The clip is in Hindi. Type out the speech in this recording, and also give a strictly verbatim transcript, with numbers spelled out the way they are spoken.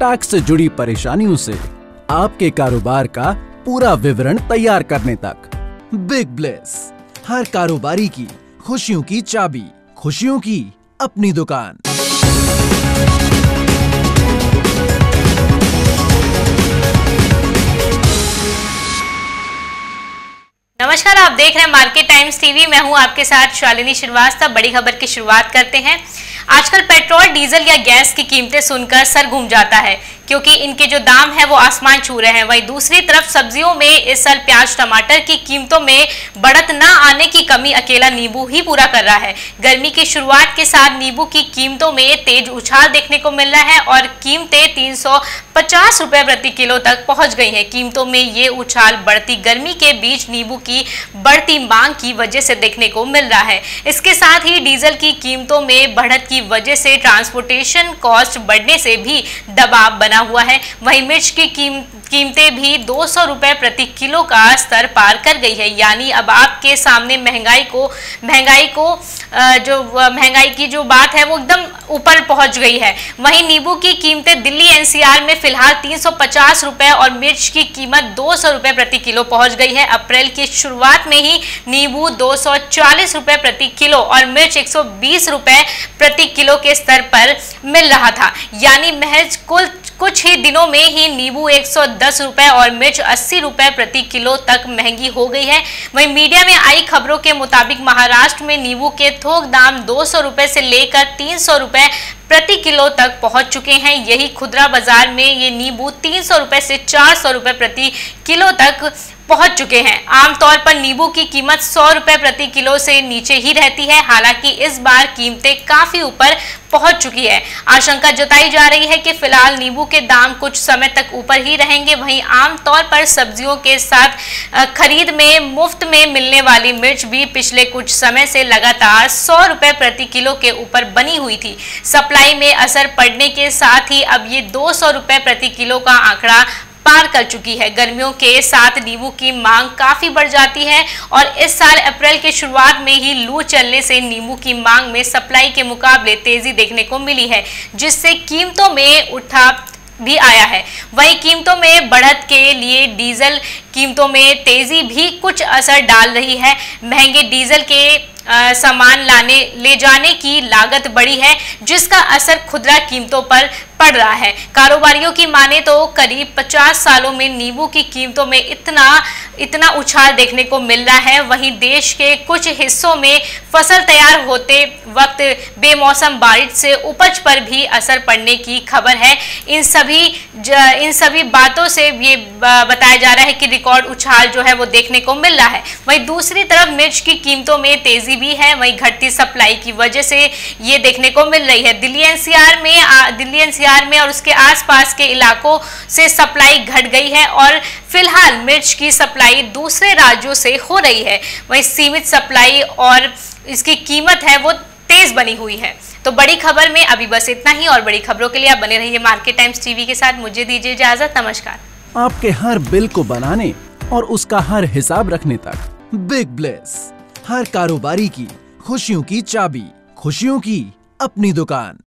टैक्स से जुड़ी परेशानियों से आपके कारोबार का पूरा विवरण तैयार करने तक। बिग ब्लेस, हर कारोबारी की खुशियों की चाबी, खुशियों की अपनी दुकान। नमस्कार, आप देख रहे हैं मार्केट टाइम्स टीवी। मैं हूं आपके साथ श्वालिनी श्रीवास्तव। बड़ी खबर की शुरुआत करते हैं। आजकल पेट्रोल, डीजल या गैस की कीमतें सुनकर सर घूम जाता है, क्योंकि इनके जो दाम है वो आसमान छू रहे हैं। वहीं दूसरी तरफ सब्जियों में इस साल प्याज, टमाटर की कीमतों में बढ़त न आने की कमी अकेला नींबू ही पूरा कर रहा है। गर्मी की शुरुआत के साथ नींबू की कीमतों में तेज उछाल देखने को मिल रहा है और कीमतें तीन सौ पचास रुपए प्रति किलो तक पहुंच गई हैं। कीमतों में ये उछाल बढ़ती गर्मी के बीच नींबू की बढ़ती मांग की वजह से देखने को मिल रहा है। इसके साथ ही डीजल की कीमतों में बढ़त की वजह से ट्रांसपोर्टेशन कॉस्ट बढ़ने से भी दबाव बना हुआ है। वहीं मिर्च की कीम, कीमतें भी दो सौ रुपए प्रति किलो का स्तर पार कर गई है। यानी अब आपके सामने महंगाई को महंगाई को जो महंगाई की जो बात है वो एकदम ऊपर पहुंच गई है। वहीं नींबू की कीमतें दिल्ली एन सी आर में फिलहाल तीन सौ पचास रुपए और मिर्च की कीमत दो सौ रुपए प्रति किलो पहुंच गई है। अप्रैल की शुरुआत में ही नींबू दो सौ चालीस रुपए प्रति किलो और मिर्च एक सौ बीस रुपए प्रति किलो के स्तर पर मिल रहा था। यानी महज कुल कुछ ही दिनों में ही नींबू एक सौ दस रुपए और मिर्च अस्सी रुपए प्रति किलो तक महंगी हो गई है। वहीं मीडिया में आई खबरों के मुताबिक महाराष्ट्र में नींबू के थोक दाम दो सौ रुपए से लेकर तीन सौ रुपए प्रति किलो तक पहुंच चुके हैं। यही खुदरा बाजार में ये नींबू तीन सौ रुपए से चार सौ रुपए प्रति किलो तक पहुंच चुके हैं। आमतौर पर नींबू की कीमत सौ रुपए प्रति किलो से नीचे ही रहती है। हालांकि इस बार कीमतें काफी ऊपर पहुंच चुकी है। आशंका जताई जा रही है कि फिलहाल नींबू के दाम कुछ समय तक ऊपर ही रहेंगे। वहीं आमतौर पर सब्जियों के साथ खरीद में मुफ्त में मिलने वाली मिर्च भी पिछले कुछ समय से लगातार सौ रुपए प्रति किलो के ऊपर बनी हुई थी। सप्लाई में असर पड़ने के साथ ही अब ये दो सौ रुपए प्रति किलो का आंकड़ा पार कर चुकी है। गर्मियों के साथ नींबू की मांग काफी बढ़ जाती है और इस साल अप्रैल के शुरुआत में ही लू चलने से नींबू की मांग में सप्लाई के मुकाबले तेजी देखने को मिली है, जिससे कीमतों में उठाव भी आया है। वहीं कीमतों में बढ़त के लिए डीजल कीमतों में तेजी भी कुछ असर डाल रही है। महंगे डीजल के आ, सामान लाने ले जाने की लागत बढ़ी है, जिसका असर खुदरा कीमतों पर पड़ रहा है। कारोबारियों की माने तो करीब पचास सालों में नींबू की कीमतों में इतना इतना उछाल देखने को मिल रहा है। वहीं देश के कुछ हिस्सों में फसल तैयार होते वक्त बेमौसम बारिश से उपज पर भी असर पड़ने की खबर है। इन सभी इन सभी बातों से ये बताया जा रहा है कि रिकॉर्ड उछाल जो है वो देखने को मिल रहा है। वहीं दूसरी तरफ मिर्च की कीमतों में तेजी भी है। वहीं घटती सप्लाई की वजह से ये देखने को मिल रही है। दिल्ली एन सी आर में आ, दिल्ली एन सी आर में और उसके आसपास के इलाकों से सप्लाई घट गई है और फिलहाल मिर्च की सप्लाई दूसरे राज्यों से हो रही है। वहीं सीमित सप्लाई और इसकी कीमत है वो तेज बनी हुई है। तो बड़ी खबर में अभी बस इतना ही और बड़ी खबरों के लिए आप बने रहिए मार्केट टाइम्स टीवी के साथ। मुझे दीजिए इजाजत। नमस्कार। आपके हर बिल को बनाने और उसका हर हिसाब रखने तक बिग ब्लेस, हर कारोबारी की खुशियों की चाबी, खुशियों की अपनी दुकान।